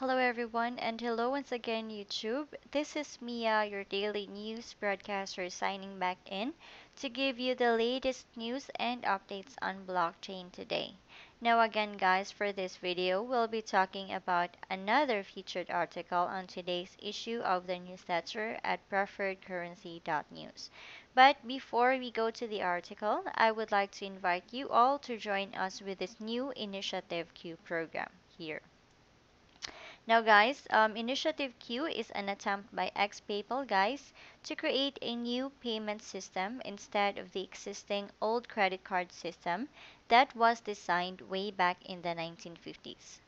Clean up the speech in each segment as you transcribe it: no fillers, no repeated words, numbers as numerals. Hello everyone, and hello once again YouTube. This is Mia, your daily news broadcaster, signing back in to give you the latest news and updates on blockchain today. Now again guys, for this video, we'll be talking about another featured article on today's issue of the newsletter at PreferredCurrency.News. But before we go to the article, I would like to invite you all to join us with this new Initiative Q program here. Now guys, Initiative Q is an attempt by ex-PayPal guys to create a new payment system instead of the existing old credit card system that was designed way back in the 1950s.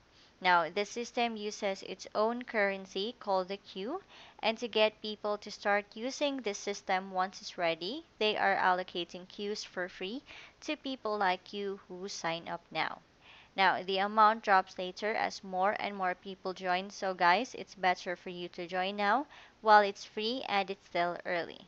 Now, the system uses its own currency called the Q, and to get people to start using this system once it's ready, they are allocating Qs for free to people like you who sign up now. Now, the amount drops later as more and more people join, so guys, it's better for you to join now while it's free and it's still early.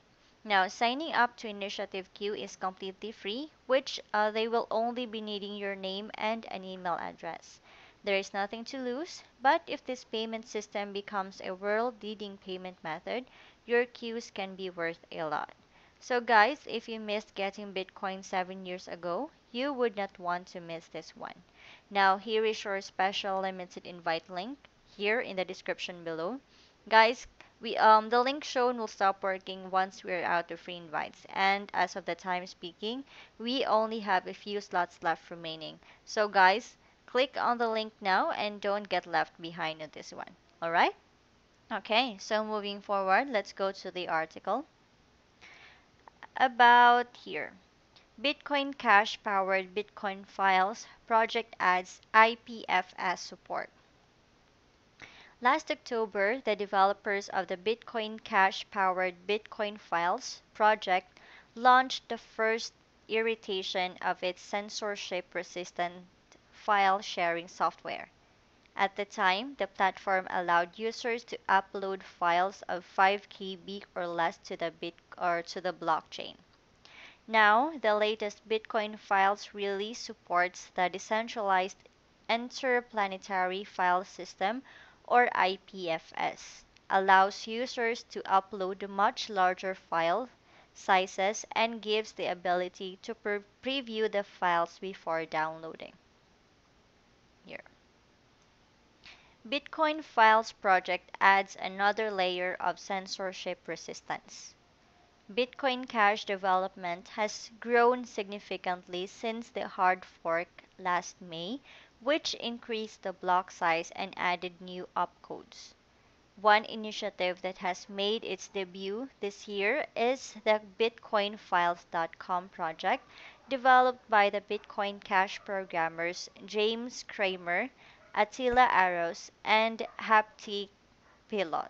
Now, signing up to Initiative Q is completely free, which they will only be needing your name and an email address. There is nothing to lose, but if this payment system becomes a world-leading payment method, your Qs can be worth a lot. So guys, if you missed getting Bitcoin 7 years ago, you would not want to miss this one. Now, here is your special limited invite link here in the description below. Guys, the link shown will stop working once we're out of free invites. And as of the time speaking, we only have a few slots left remaining. So guys, click on the link now and don't get left behind on this one. Alright? Okay, so moving forward, let's go to the article. About here, Bitcoin Cash powered Bitcoin Files project adds IPFS support. Last October, the developers of the Bitcoin Cash powered Bitcoin Files project launched the first iteration of its censorship resistant file sharing software. At the time, the platform allowed users to upload files of 5 KB or less to the blockchain. Now, the latest Bitcoin Files release supports the decentralized Interplanetary File System, or IPFS, allows users to upload much larger file sizes and gives the ability to preview the files before downloading. Here. Bitcoin Files project adds another layer of censorship resistance. Bitcoin Cash development has grown significantly since the hard fork last May, which increased the block size and added new opcodes. One initiative that has made its debut this year is the BitcoinFiles.com project, developed by the Bitcoin Cash programmers James Kramer, Attila Aros, and Hapti Pilot.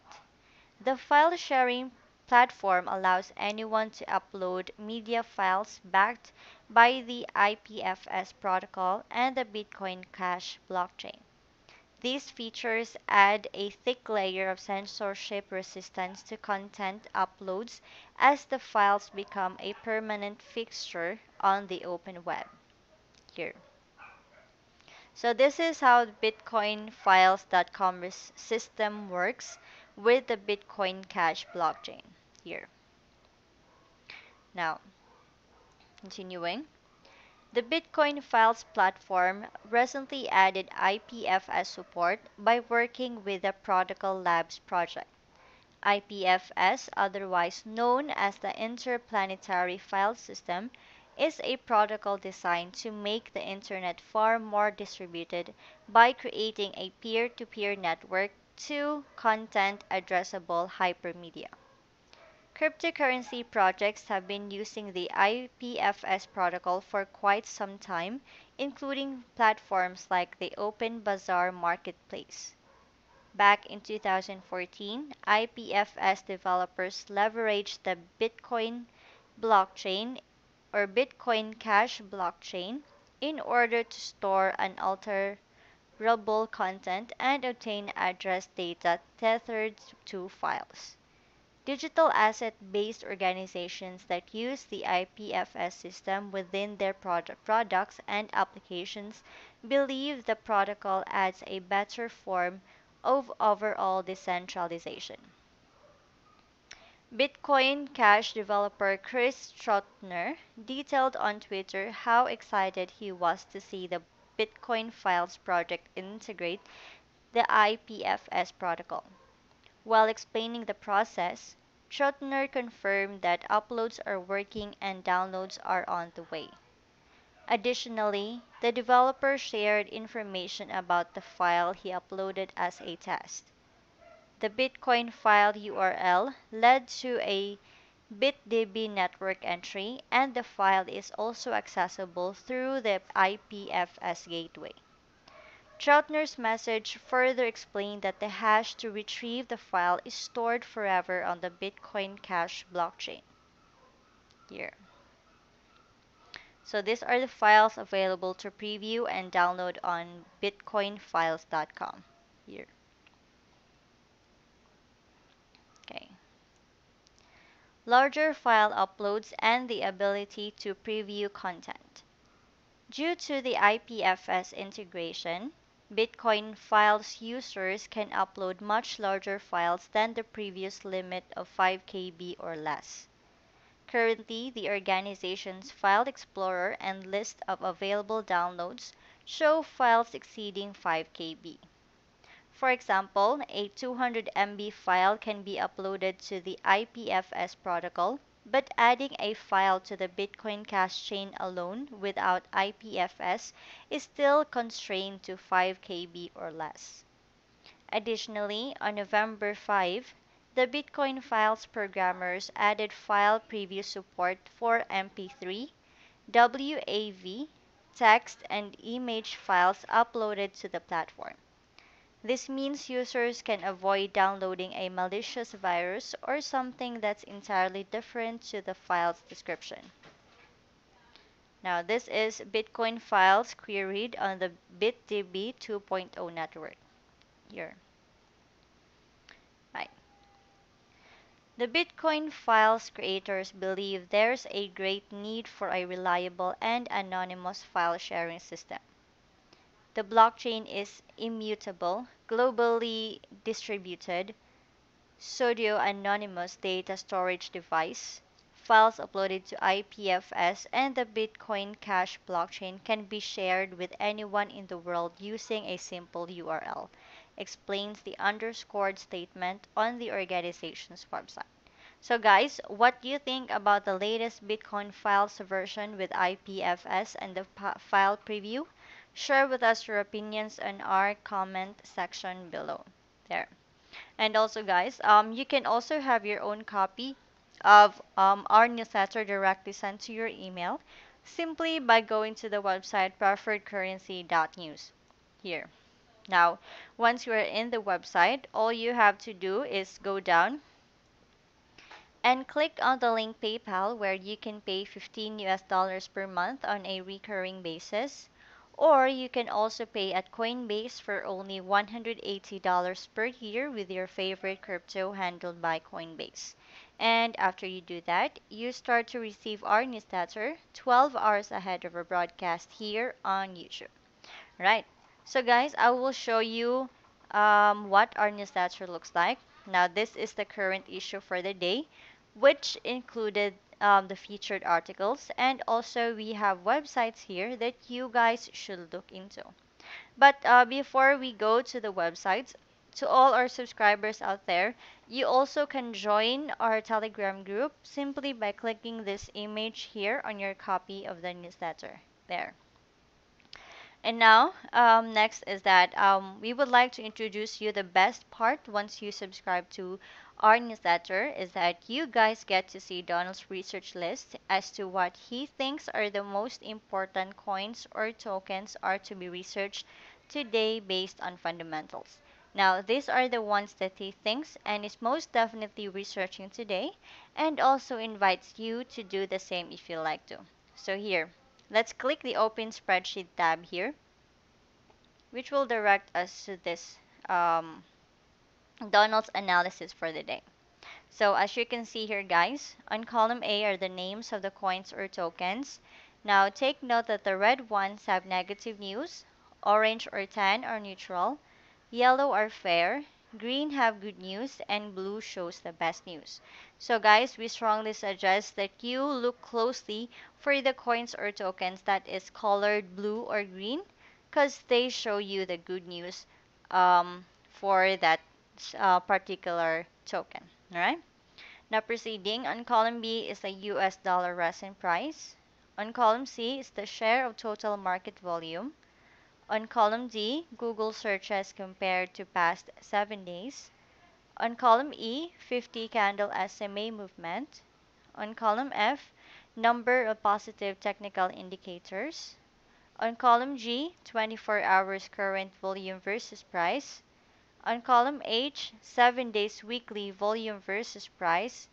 The file sharing platform allows anyone to upload media files backed by the IPFS protocol and the Bitcoin Cash blockchain. These features add a thick layer of censorship resistance to content uploads as the files become a permanent fixture on the open web. Here. So this is how BitcoinFiles.com system works with the Bitcoin Cash blockchain here. Now, continuing. The Bitcoin Files platform recently added IPFS support by working with the Protocol Labs project. IPFS, otherwise known as the Interplanetary File System, is a protocol designed to make the internet far more distributed by creating a peer-to-peer network to content-addressable hypermedia. Cryptocurrency projects have been using the IPFS protocol for quite some time, including platforms like the OpenBazaar marketplace. Back in 2014, IPFS developers leveraged the Bitcoin blockchain or Bitcoin Cash blockchain in order to store unalterable content and obtain address data tethered to files. Digital asset-based organizations that use the IPFS system within their products and applications believe the protocol adds a better form of overall decentralization. Bitcoin Cash developer Chris Troutner detailed on Twitter how excited he was to see the Bitcoin Files project integrate the IPFS protocol. While explaining the process, Troutner confirmed that uploads are working and downloads are on the way. Additionally, the developer shared information about the file he uploaded as a test. The Bitcoin file URL led to a BitDB network entry, and the file is also accessible through the IPFS gateway. Troutner's message further explained that the hash to retrieve the file is stored forever on the Bitcoin Cash blockchain. Here. So these are the files available to preview and download on bitcoinfiles.com. Here. Larger file uploads and the ability to preview content. Due to the IPFS integration, Bitcoin Files users can upload much larger files than the previous limit of 5 KB or less. Currently, the organization's file explorer and list of available downloads show files exceeding 5 KB. For example, a 200 MB file can be uploaded to the IPFS protocol, but adding a file to the Bitcoin Cash chain alone without IPFS is still constrained to 5 KB or less. Additionally, on November 5, the Bitcoin Files programmers added file preview support for MP3, WAV, text, and image files uploaded to the platform. This means users can avoid downloading a malicious virus or something that's entirely different to the file's description. Now, this is Bitcoin Files queried on the BitDB 2.0 network. Here. Right. The Bitcoin Files creators believe there's a great need for a reliable and anonymous file sharing system. The blockchain is immutable, globally distributed, pseudo-anonymous data storage device, files uploaded to IPFS, and the Bitcoin Cash blockchain can be shared with anyone in the world using a simple URL, explains the underscored statement on the organization's website. So guys, what do you think about the latest Bitcoin Files version with IPFS and the file preview? Share with us your opinions in our comment section below. There. And also guys, you can also have your own copy of our newsletter directly sent to your email simply by going to the website PreferredCurrency.News. Here. Now, once you are in the website, all you have to do is go down and click on the link PayPal, where you can pay $15 per month on a recurring basis. Or you can also pay at Coinbase for only $180 per year with your favorite crypto handled by Coinbase. And after you do that, you start to receive our newsletter 12 hours ahead of our broadcast here on YouTube. Right. So guys, I will show you what our newsletter looks like. Now, this is the current issue for the day, which included the featured articles, and also we have websites here that you guys should look into. But before we go to the websites, to all our subscribers out there, you also can join our Telegram group simply by clicking this image here on your copy of the newsletter. There. And now, next is that we would like to introduce you the best part once you subscribe to our newsletter is that you guys get to see Donald's research list as to what he thinks are the most important coins or tokens are to be researched today based on fundamentals. Now, these are the ones that he thinks and is most definitely researching today, and also invites you to do the same if you like to. So here. Let's click the Open Spreadsheet tab here, which will direct us to this Donald's analysis for the day. So as you can see here, guys, on column A are the names of the coins or tokens. Now take note that the red ones have negative news, orange or tan are neutral, yellow are fair, green have good news, and blue shows the best news. So guys, we strongly suggest that you look closely for the coins or tokens that is colored blue or green, because they show you the good news for that particular token. All right. Now proceeding, on column B is the US dollar recent price. On column C is the share of total market volume. On column D, Google searches compared to past 7 days. On column E, 50 candle SMA movement. On column F, number of positive technical indicators. On column G, 24 hours current volume versus price. On column H, 7 days weekly volume versus price.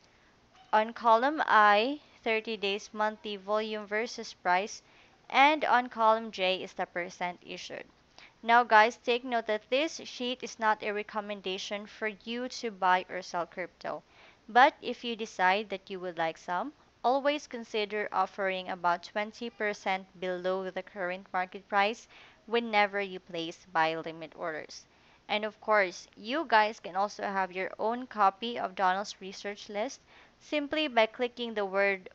On column I, 30 days monthly volume versus price. And on column J is the percent issued. Now guys, take note that this sheet is not a recommendation for you to buy or sell crypto. But if you decide that you would like some, always consider offering about 20% below the current market price whenever you place buy limit orders. And of course, you guys can also have your own copy of Donald's research list simply by clicking the word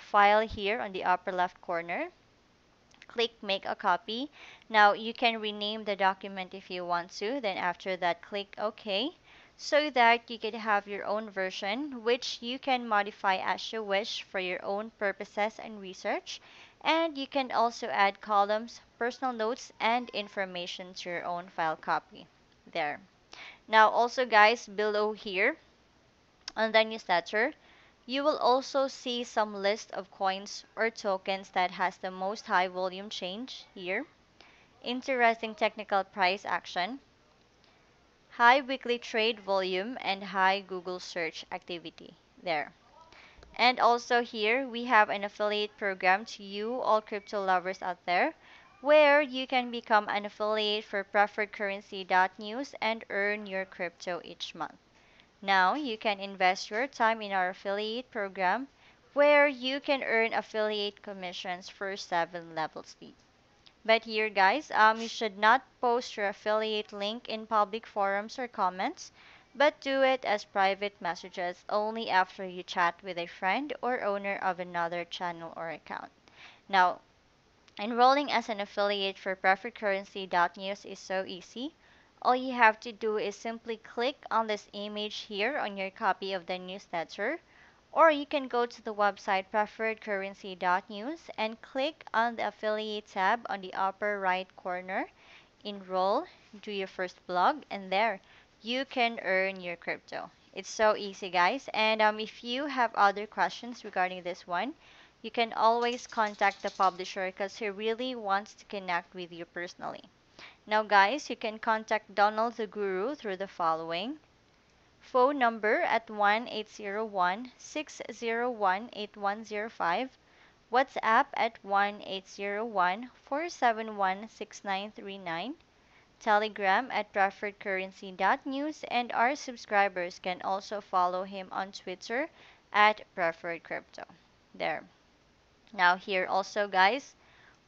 file here on the upper left corner. Click make a copy. Now you can rename the document if you want to, then after that click OK, so that you can have your own version which you can modify as you wish for your own purposes and research. And you can also add columns, personal notes, and information to your own file copy there. Now also guys, below here on the newsletter, you will also see some list of coins or tokens that has the most high volume change here, interesting technical price action, high weekly trade volume, and high Google search activity there. And also here, we have an affiliate program to you, all crypto lovers out there, where you can become an affiliate for PreferredCurrency.News and earn your crypto each month. Now, you can invest your time in our affiliate program where you can earn affiliate commissions for 7 levels deep. But here guys, you should not post your affiliate link in public forums or comments, but do it as private messages only after you chat with a friend or owner of another channel or account. Now, enrolling as an affiliate for PreferredCurrency.News is so easy. All you have to do is simply click on this image here on your copy of the newsletter, or you can go to the website PreferredCurrency.News and click on the affiliate tab on the upper right corner, enroll, do your first blog, and there you can earn your crypto. It's so easy guys, and if you have other questions regarding this one, you can always contact the publisher because he really wants to connect with you personally. Now guys, you can contact Donald the Guru through the following phone number at 1-801-601-8105, WhatsApp at 1-801-471-6939, Telegram at PreferredCurrency.News, and our subscribers can also follow him on Twitter at Preferred Crypto. There. Now here also guys,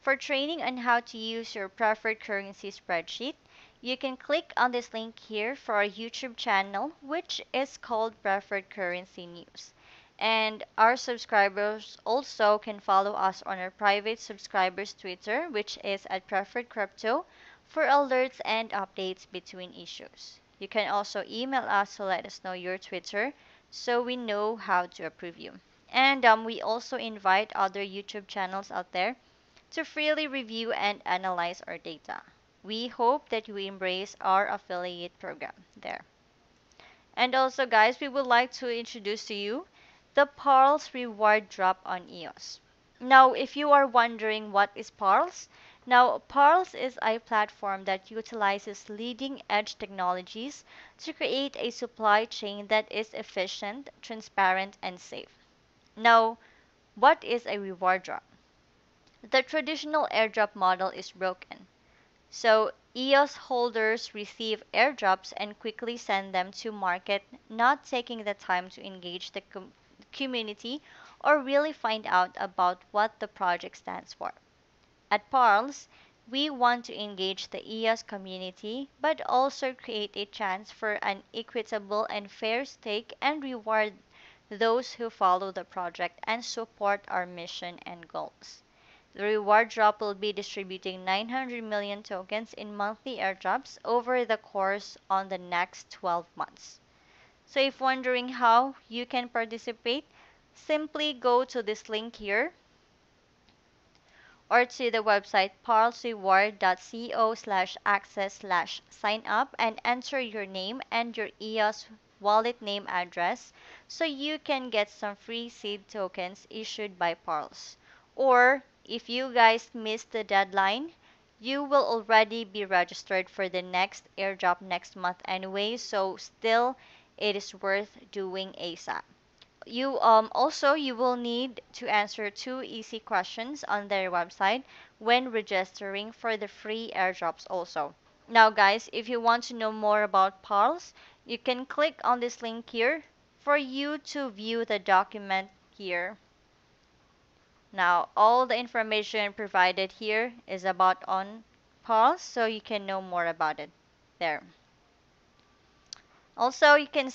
for training on how to use your preferred currency spreadsheet, you can click on this link here for our YouTube channel, which is called Preferred Currency News. And our subscribers also can follow us on our private subscribers Twitter, which is at Preferred Crypto, for alerts and updates between issues. You can also email us to let us know your Twitter so we know how to approve you. And we also invite other YouTube channels out there to freely review and analyze our data. We hope that you embrace our affiliate program there. And also guys, we would like to introduce to you the Parls reward drop on EOS. Now, if you are wondering what is Parls, now Parls is a platform that utilizes leading edge technologies to create a supply chain that is efficient, transparent, and safe. Now, what is a reward drop? The traditional airdrop model is broken. So EOS holders receive airdrops and quickly send them to market, not taking the time to engage the community or really find out about what the project stands for. At Parls, We want to engage the EOS community, but also create a chance for an equitable and fair stake and reward those who follow the project and support our mission and goals. The reward drop will be distributing 900 million tokens in monthly airdrops over the course on the next 12 months. So if wondering how you can participate, simply go to this link here, or to the website parlsreward.co/access/sign-up and enter your name and your EOS wallet name address so you can get some free seed tokens issued by Parls. Or if you guys missed the deadline, you will already be registered for the next airdrop next month anyway, so still it is worth doing ASAP. You will need to answer 2 easy questions on their website when registering for the free airdrops also. Now guys, if you want to know more about Parls, you can click on this link here for you to view the document here. Now all the information provided here is about on Parls, so you can know more about it there. Also, you can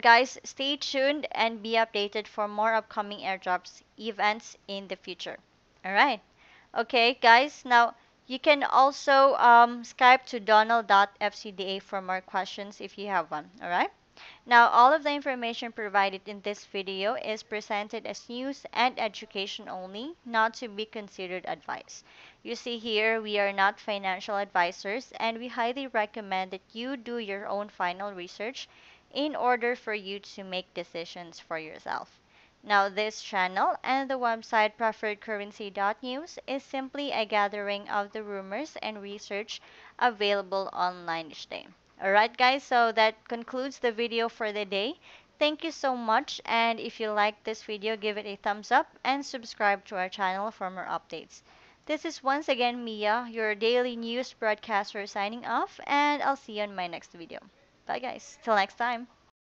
guys stay tuned and be updated for more upcoming airdrops events in the future. All right, okay guys, now you can also Skype to donald.fcda for more questions if you have one. All right, now all of the information provided in this video is presented as news and education only, not to be considered advice. You see here, we are not financial advisors, and we highly recommend that you do your own final research in order for you to make decisions for yourself. Now this channel and the website PreferredCurrency.News is simply a gathering of the rumors and research available online each day. Alright guys, so that concludes the video for the day. Thank you so much, and if you like this video, give it a thumbs up and subscribe to our channel for more updates. This is once again Mia, your daily news broadcaster, signing off, and I'll see you in my next video. Bye guys, till next time.